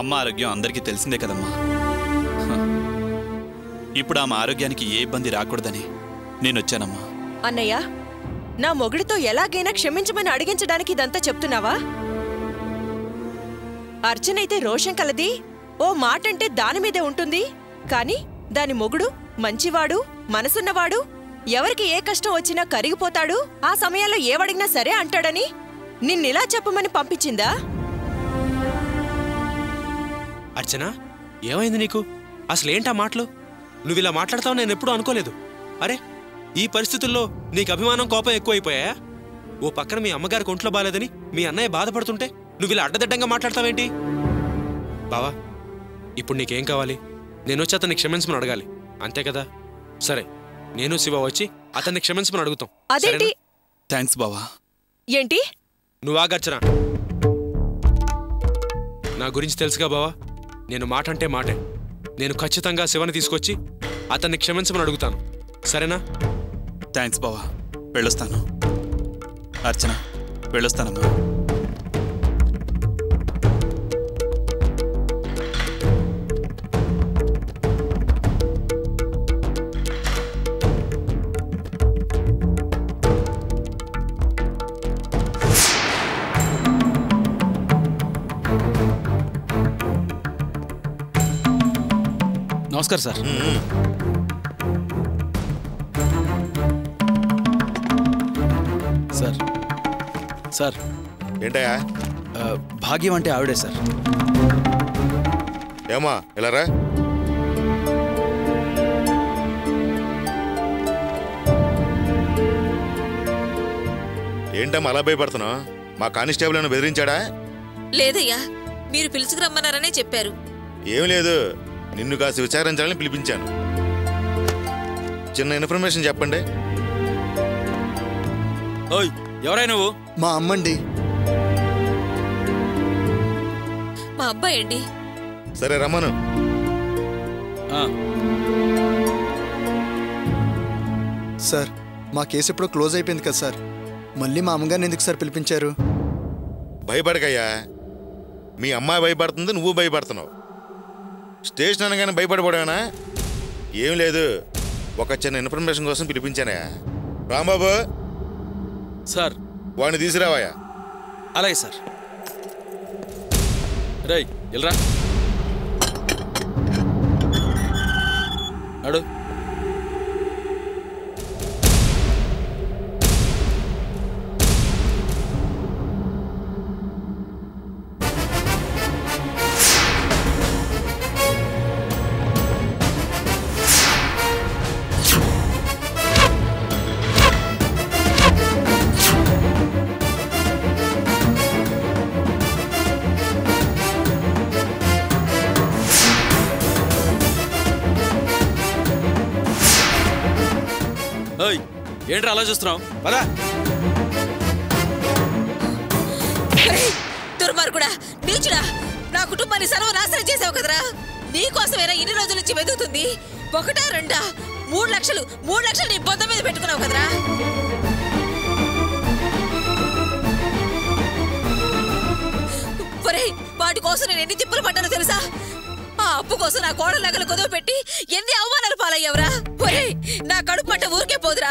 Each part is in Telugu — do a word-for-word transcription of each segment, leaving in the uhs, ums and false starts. అమ్మ ఆరోగ్యం అందరికీ తెలిసిందే కదమ్మా. ఇప్పుడు ఆమె ఆరోగ్యానికి ఏ ఇబ్బంది రాకూడదని నేను వచ్చానమ్మా. అన్నయ్య, నా మొగుడితో ఎలాగైనా క్షమించమని అడిగించడానికి ఇదంతా చెప్తున్నావా? అర్చనైతే రోషం కలది, ఓ మాట అంటే దానిమీదే ఉంటుంది. కానీ దాని మొగుడు మంచివాడు, మనసున్నవాడు, ఎవరికి ఏ కష్టం వచ్చినా కరిగిపోతాడు, ఆ సమయాల్లో ఏవడిగినా సరే అంటాడని నిన్నిలా చెప్పమని పంపించిందా? అర్చన, ఏమైంది నీకు? అసలేంటా మాటలు? నువ్విలా మాట్లాడతావు నేను ఎప్పుడూ అనుకోలేదు. అరే, ఈ పరిస్థితుల్లో నీకు అభిమానం, కోపం ఎక్కువైపోయాయా? ఓ పక్కన మీ అమ్మగారికి ఒంట్లో బాలేదని మీ అన్నయ్య బాధపడుతుంటే నువ్విలా అడ్డదిడ్డంగా మాట్లాడతావేంటి? బావా, ఇప్పుడు నీకేం కావాలి? నేను వచ్చి అతన్ని క్షమించమని అడగాలి, అంతే కదా? సరే, నేను శివ వచ్చి అతన్ని క్షమించమని అడుగుతాం. అదేంటి? థాంక్స్ బావా. ఏంటి నువ్వాగర్చనా? నా గురించి తెలుసుగా బావా, నేను మాట అంటే మాటే. నేను ఖచ్చితంగా శివని తీసుకొచ్చి అతన్ని క్షమించమని అడుగుతాను, సరేనా? థ్యాంక్స్ బావా, వెళ్ళొస్తాను. అర్చన, వెళ్ళొస్తానమ్మా. నమస్కారం సార్. సార్ సార్ ఏంటయ్యా? భాగ్యం అంటే ఆవిడే సార్. ఏమా ఇలా రా. ఏంటమ్మా అలా భయపడుతున్నావు? మా కానిస్టేబుల్ నన్ను బెదిరించాడా? లేదయ్యా, మీరు పిలుచుకురమ్మన్నారనే చెప్పారు. ఏం లేదు, నిన్ను కాసి విచారించాలని పిలిపించాను. చిన్న ఇన్ఫర్మేషన్ చెప్పండి. ఓయ్, ఎవరై నువ్వు? మా అమ్మండి. మా అబ్బాయి అండి. సరే రమ్మను. సార్, మా కేసు ఎప్పుడో క్లోజ్ అయిపోయింది కదా సార్, మళ్ళీ మా అమ్మగారిని ఎందుకు సార్ పిలిపించారు? భయపడకయ్యా, మీ అమ్మాయి భయపడుతుంది, నువ్వు భయపడుతున్నావు. స్టేషన్ అనగానే భయపడిపోయానా? ఏం లేదు, ఒక చిన్న ఇన్ఫర్మేషన్ కోసం పిలిపించానా. రాంబాబు సార్, వాడిని తీసుకురావాయా? అలాగే సార్. రై ఎల్రా అడు. ఏంట్రా అలా చూస్తున్నావు? పదా. దుర్మార్గుడా, నీచుడా, నా కుటుంబాన్ని సర్వనాశనం చేసావు కదరా. నీకోసమేనా ఇన్ని రోజుల నుంచి వెతుకుతుంది? ఒకటా రెండా మూడు లక్షలు మూడు లక్షలు నీ బొద్ద మీద పెట్టుకున్నావు కదరా. వాటి కోసం నేను ఎన్ని తిప్పులు పడ్డానో తెలుసా? ఆ అప్పు కోసం నా కోడలు నగలు కొదువు పెట్టి ఎన్ని అవమానాలు పాలయ్యావరా. ఒరే, నా కడుపు పట్ట ఊరికే పోదురా.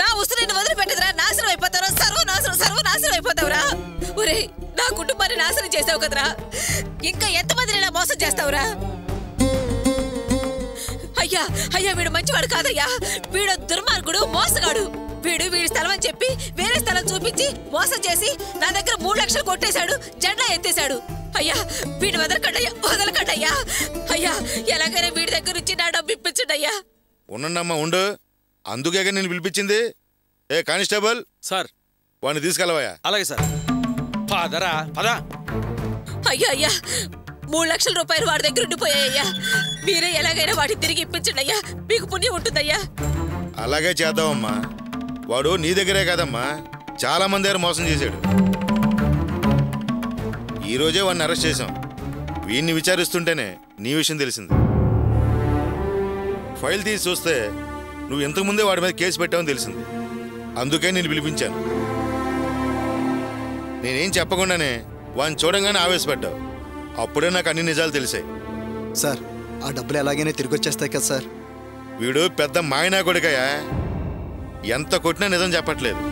నా ఉసురు నిన్ను వదిలిపెట్టదురా. నాశనం అయిపోతావురా, సర్వనాశనం సర్వనాశనం అయిపోతావురా. ఒరే, నా కుటుంబాన్ని నాశనం చేసావు కదరా. ఇంకా ఎంతమందిని నా మోసం చేస్తావురా? అయ్యా అయ్యా, వీడు మంచివాడు కాదయ్యా, వీడు దుర్మార్గుడు, మోసగాడు. వీడు వీడి స్థలం అని చెప్పి వేరే స్థలం చూపించి మోసం చేసి నా దగ్గర మూడు లక్షలు కొట్టేశాడు, జెండా ఎత్తేశాడు. అయ్యా, వీడి వదలకండయ్యా, వదలకండయ్యా. అయ్యా, ఎలాగైనా వీడి దగ్గర నుంచి నా డబ్బు ఇప్పించండయ్యా. ఉండమ్మా ఉండు, అందుకే నేను పిలిపించింది. ఏ కానిస్టేబుల్ సార్, వాడిని తీసుకెళ్ళవయ్యా. అలాగే సార్. పదరా పదా. అయ్యా అయ్యా, మూడు లక్షల రూపాయలు వాడి దగ్గర ఉండిపోయాయ్యా. మీరే ఎలాగైనా వాడిని తిరిగి ఇప్పించండి అయ్యా, మీకు పుణ్యం ఉంటుందయ్యా. అలాగే చేద్దామమ్మా. వాడు నీ దగ్గరే కాదమ్మా, చాలా మంది దగ్గర మోసం చేశాడు. ఈరోజే వాడిని అరెస్ట్ చేశాం. వీడిని విచారిస్తుంటేనే నీ విషయం తెలిసింది. ఫైల్ తీసి చూస్తే నువ్వు ఇంతకుముందే వాడి మీద కేసు పెట్టావని తెలిసింది. అందుకే నేను పిలిపించాను. నేనేం చెప్పకుండానే వాడిని చూడంగానే ఆవేశపడ్డావు. అప్పుడే నాకు అన్ని నిజాలు తెలిసాయి సార్. ఆ డబ్బులు ఎలాగైనా తిరిగి వచ్చేస్తాయి కదా సార్. వీడు పెద్ద మాయనా కొడుకయ్యా, ఎంత కొట్టినా నిజం చెప్పట్లేదు.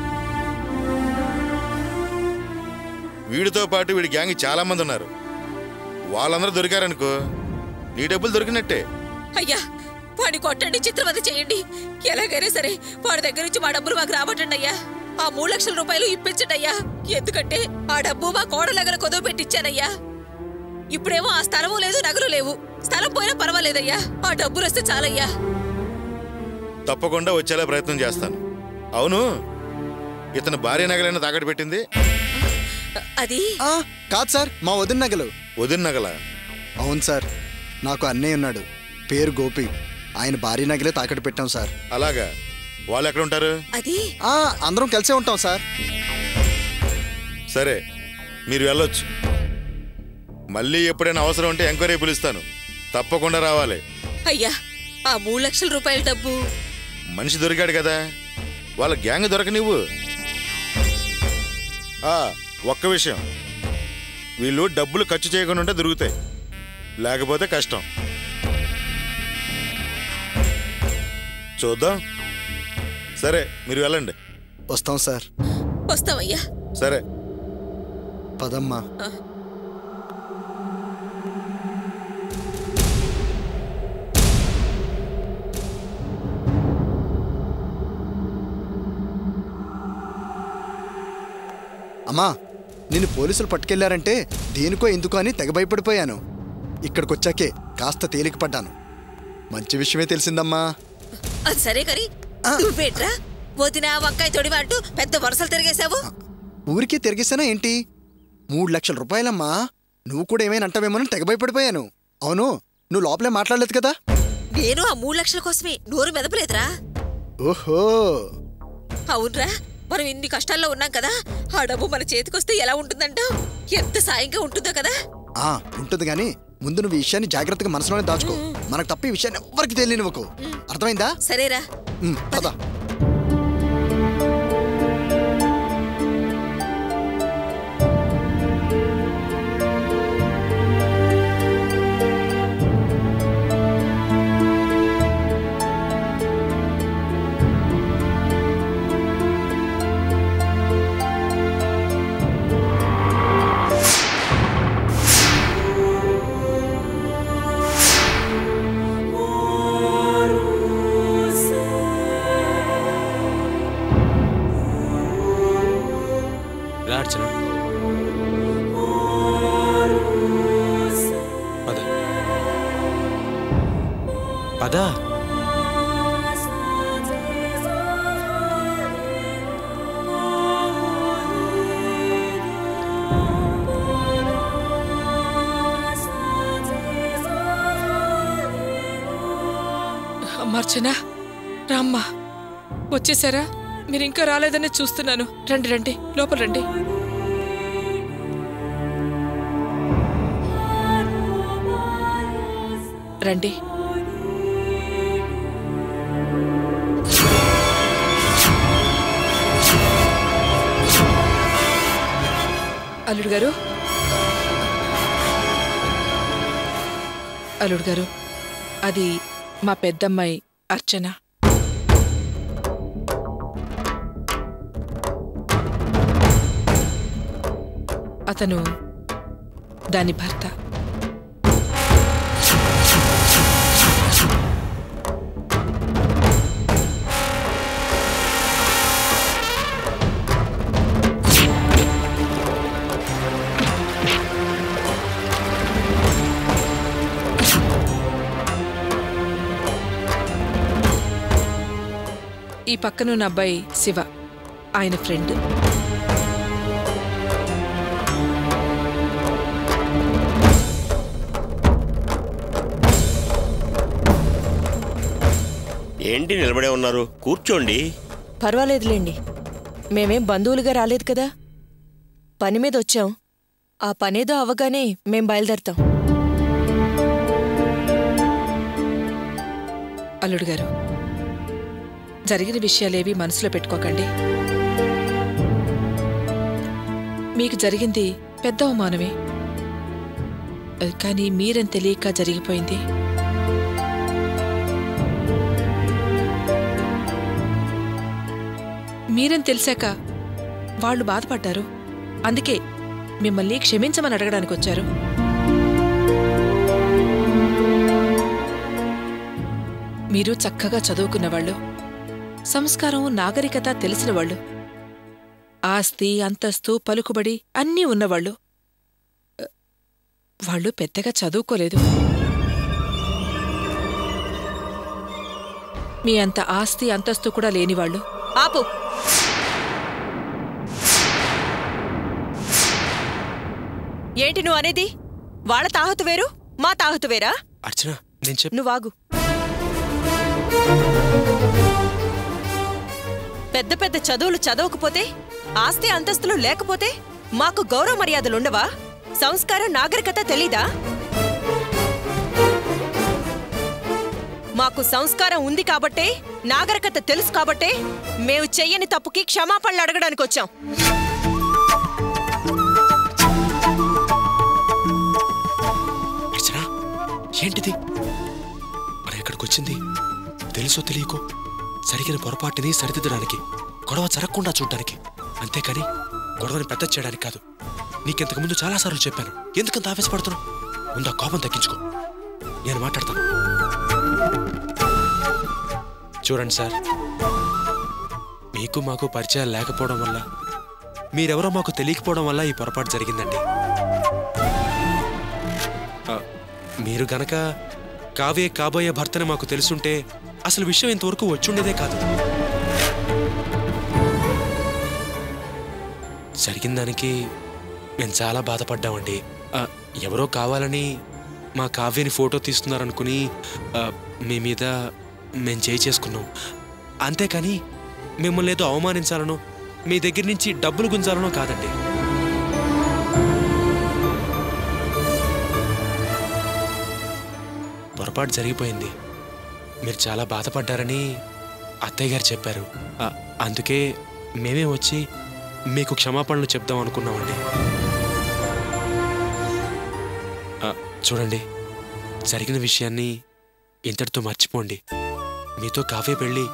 వీడితో పాటు వీడి గ్యాంగ్ చాలా మంది ఉన్నారు, వాళ్ళందరూ దొరికారనుకో నీ డబ్బులు దొరికినట్టే. అయ్యా వాడిని కొట్టండి, చిత్రవద చేయండి, ఎలాగైనా సరే వాడి దగ్గర నుంచి మా డబ్బులు మాకు రాబట్టండి అయ్యా. ఆ మూడు లక్షల రూపాయలు ఇప్పించండి అయ్యా, ఎందుకంటే ఆ డబ్బు మా కోడ దగ్గర కొదవ పెట్టించానయ్యా. ఇప్పుడేమో ఆ స్థలము లేదు నగలు లేవు, స్థలం పోయినా పర్వాలేదయ్యా, ఆ డబ్బులు వస్తే చాలయ్యా. తప్పకుండా వచ్చేలా ప్రయత్నం చేస్తాను. అవును ఇతను భార్య నగలైనా తాకట్టు పెట్టింది అది కాదు సార్, మా వదిన నగలు. వదిన నగలా? అవును సార్, నాకు అన్నయ్య ఉన్నాడు పేరు గోపి, ఆయన భార్య నగలే తాకట్టు పెట్టాం సార్. అలాగా, వాళ్ళు ఎక్కడ ఉంటారు? అది అందరం కలిసే ఉంటాం సార్. సరే మీరు వెళ్ళొచ్చు, మళ్ళీ ఎప్పుడైనా అవసరం ఉంటే ఎంక్వైరీ పిలుస్తాను, తప్పకుండా రావాలి. అయ్యా ఆ మూడు లక్షల రూపాయల డబ్బు మనిషి దొరికాడు కదా, వాళ్ళ గ్యాంగ్ దొరకనివ్వు. ఒక్క విషయం, వీళ్ళు డబ్బులు ఖర్చు చేయకుండా ఉంటే దొరుకుతాయి, లేకపోతే కష్టం. చూద్దాం. సరే మీరు వెళ్ళండి. వస్తాం సార్. వస్తామయ్యా. సరే పదమ్మా. అమ్మా నిన్ను పోలీసులు పట్టుకెళ్లారంటే దేనికో ఎందుకో అని తెగ భయపడిపోయాను, ఇక్కడికి వచ్చాకే కాస్త తేలిక పడ్డాను. మంచి విషయమే తెలిసిందమ్మా. అది సరే కానీ నువ్వేట్రా వదినా వంకాయ తొడివా అంటూ పెద్ద వరుసలు తిరిగేశావు. ఊరికే తిరిగేశానా ఏంటి? మూడు లక్షల రూపాయలమ్మా, నువ్వు కూడా ఏమైనా అంటావేమోనని తెగ భయపడిపోయాను. అవును నువ్వు లోపలే మాట్లాడలేదు కదా. నేను ఆ మూడు లక్షల కోసమే నోరు మెదపలేదురా. ఓహో అవునరా, మనం ఇన్ని కష్టాల్లో ఉన్నాం కదా, ఆ డబ్బు మన చేతికొస్తే ఎలా ఉంటుందంటా, ఎంత సాయంగా ఉంటుందో కదా. ఆ ఉంటుంది గానీ ముందు నువ్వు ఈ విషయాన్ని జాగ్రత్తగా మనసులోనే దాచుకో, మనకు తప్ప ఈ విషయాన్ని ఎవ్వరికి తెలియనివ్వకు, అర్థమైందా? సరేరా పదా. అర్చనా రామ్మ వచ్చేసారా? మీరు ఇంకా రాలేదనే చూస్తున్నాను. రండి రండి లోపల రండి. రండి. అల్లుడు గారు, అల్లుడు గారు అది మా పెద్దమ్మాయి అర్చన. అతను దాని భర్త. ఈ పక్కనున్న అబ్బాయి శివ, ఆయన ఫ్రెండ్. ఏంటి నిలబడే ఉన్నారు, కూర్చోండి. పర్వాలేదులేండి, మేమేం బంధువులుగా రాలేదు కదా, పని మీద వచ్చాం. ఆ పనేదో అవగానే మేం బయలుదేరుతాం. అల్లుడు గారు జరిగిన విషయాలేవి మనసులో పెట్టుకోకండి, మీకు జరిగింది పెద్ద అవమానమే. కానీ మీరని తెలియక జరిగిపోయింది. మీరని తెలిసాక వాళ్ళు బాధపడ్డారు, అందుకే మిమ్మల్ని క్షమించమని అడగడానికి వచ్చారు. మీరు చక్కగా చదువుకున్నవాళ్ళు, సంస్కారం నాగరికత తెలిసినవాళ్ళు, ఆస్తి అంతస్తు పలుకుబడి అన్నీ ఉన్నవాళ్ళు. వాళ్ళు పెద్దగా చదువుకోలేదు. మీ అంత ఆస్తి అంతస్తు కూడా లేనివాళ్ళు. ఆపు, ఏంటి నువ్వు అనేది? వాళ్ళ తాహతు వేరు, మా తాహతు వేరా? అర్చన, నువ్వాగు. పెద్ద పెద్ద చదువులు చదవకపోతే, ఆస్తి అంతస్తులు లేకపోతే మాకు గౌరవ మర్యాదలుండవా? సంస్కారం నాగరికత తెలీదా? మాకు సంస్కారం ఉంది కాబట్టే, నాగరికత తెలుసు కాబట్టే మేము చెయ్యని తప్పుకి క్షమాపణలు అడగడానికి వచ్చాం. ఏంటిది? మనం ఇక్కడికొచ్చింది తెలుసో తెలియకో జరిగిన పొరపాటుని సరిదిద్దడానికి, గొడవ జరగకుండా చూడడానికి, అంతేకాని గొడవని పెద్ద చేయడానికి కాదు. నీకింతకు ముందు చాలాసార్లు చెప్పాను, ఎందుకంత ఆవేశపడుతున్నావు? ముందు ఆ కోపం తగ్గించుకో, నేను మాట్లాడతాను. చూడండి సార్, మీకు మాకు పరిచయం లేకపోవడం వల్ల, మీరెవరో మాకు తెలియకపోవడం వల్ల ఈ పొరపాటు జరిగిందండి. మీరు గనక కావే కాబోయే భర్తని మాకు తెలుసుంటే అసలు విషయం ఇంతవరకు వచ్చుండేదే కాదు. జరిగిన దానికి మేము చాలా బాధపడ్డామండి. ఎవరో కావాలని మా కావ్యని ఫోటో తీస్తున్నారనుకుని మీ మీద మేము చేయి చేసుకున్నాం, అంతేకాని మిమ్మల్ని ఏదో అవమానించాలనో మీ దగ్గర నుంచి డబ్బులు గుంజాలనో కాదండి. పొరపాటు జరిగిపోయింది, మీరు చాలా బాధపడ్డారని అత్తయ్య గారు చెప్పారు, అందుకే మేమే వచ్చి మీకు క్షమాపణలు చెప్దాం అనుకున్నామండి. చూడండి, జరిగిన విషయాన్ని ఇంతటితో మర్చిపోండి. మీతో కావ్య పెళ్ళి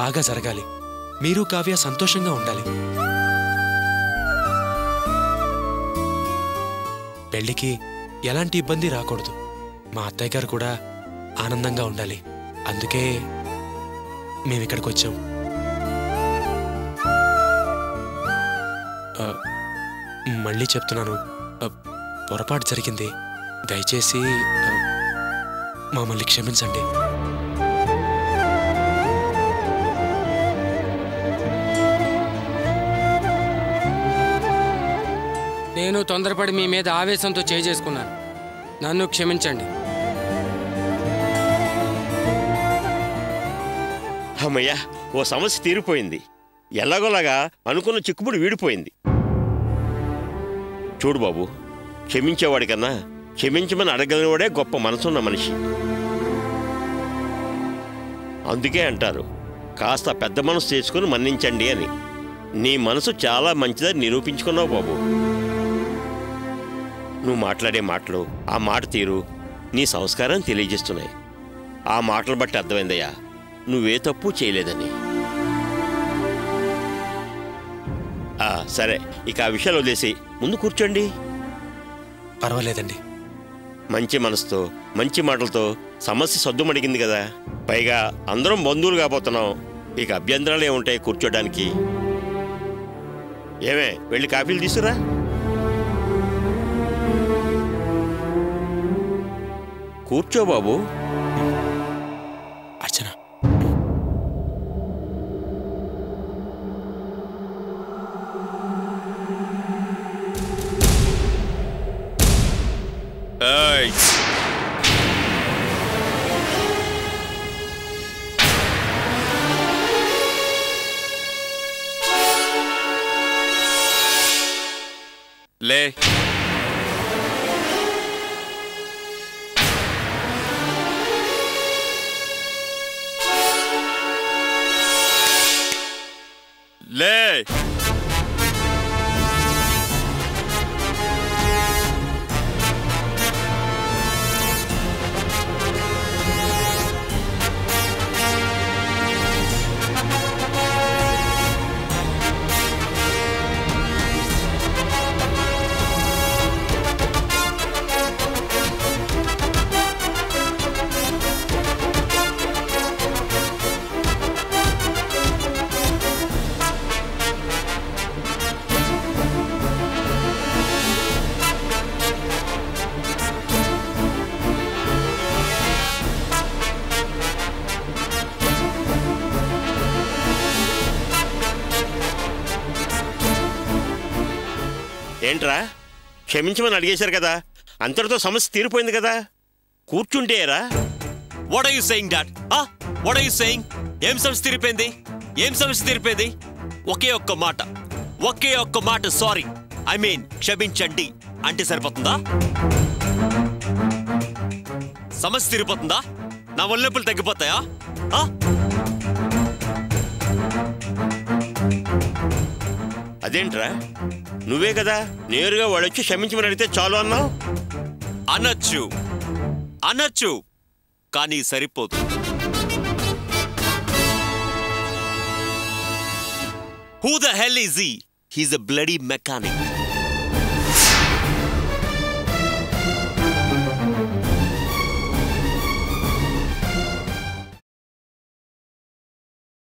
బాగా జరగాలి, మీరు కావ్య సంతోషంగా ఉండాలి. పెళ్ళికి ఎలాంటి ఇబ్బంది రాకూడదు, మా అత్తయ్య గారు కూడా ఆనందంగా ఉండాలి, అందుకే మేమిక్కడికి వచ్చాం. మళ్ళీ చెప్తున్నాను, పొరపాటు జరిగింది, దయచేసి మమ్మల్ని క్షమించండి. నేను తొందరపడి మీ మీద ఆవేశంతో చేజేసుకున్నాను, నన్ను క్షమించండి. అమ్మయ్య, ఓ సమస్య తీరిపోయింది. ఎలాగోలాగా అనుకున్న చిక్కుబుడి వీడిపోయింది. చూడు బాబు, క్షమించేవాడి కన్నా క్షమించమని అడగలిగినవాడే గొప్ప మనసున్న మనిషి. అందుకే అంటారు, కాస్త పెద్ద మనసు చేసుకుని మన్నించండి అని. నీ మనసు చాలా మంచిదని నిరూపించుకున్నావు బాబు. నువ్వు మాట్లాడే మాటలు, ఆ మాట తీరు నీ సంస్కారం తెలియజేస్తున్నాయి. ఆ మాటలు బట్టి అర్థమైందయ్యా నువ్వే తప్పు చేయలేదని. సరే, ఇక ఆ విషయాలు వదిలేసి ముందు కూర్చోండి. పర్వాలేదండి, మంచి మనసుతో మంచి మాటలతో సమస్య సద్దుమడిగింది కదా. పైగా అందరం బంధువులు కాబోతున్నాం, ఇక అభ్యంతరాలు ఏముంటాయి కూర్చోడానికి? ఏమే, వెళ్ళి కాఫీలు తీసుకురా. కూర్చో బాబు. అర్చన, లే. Lay! ఏంట్రా క్షమించమని అడిగేశారు కదా అంతర్తో సమస్య తీరిపోయింది కదా కూర్చుంటేరా what are you saying dad ఆ వాట్ ఆర్ యు సేయింగ్ ఏం సమస్య తీరిపోయింది ఏం సమస్య తీరిపోయింది ఒకే ఒక్క మాట ఒకే ఒక్క మాట సారీ ఐ మీన్ క్షమించండి అంటే సరిపోతుందా సమస్య తీరిపోతుందా నా వల్లెపులు తగ్గిపోతాయా ఆ అదేంట్రా నువ్వే కదా నేరుగా వాళ్ళొచ్చి క్షమించమని అడిగితే చాలు అన్నావు అనొచ్చు అనొచ్చు కానీ సరిపోదు Who the hell is he? He's a bloody mechanic.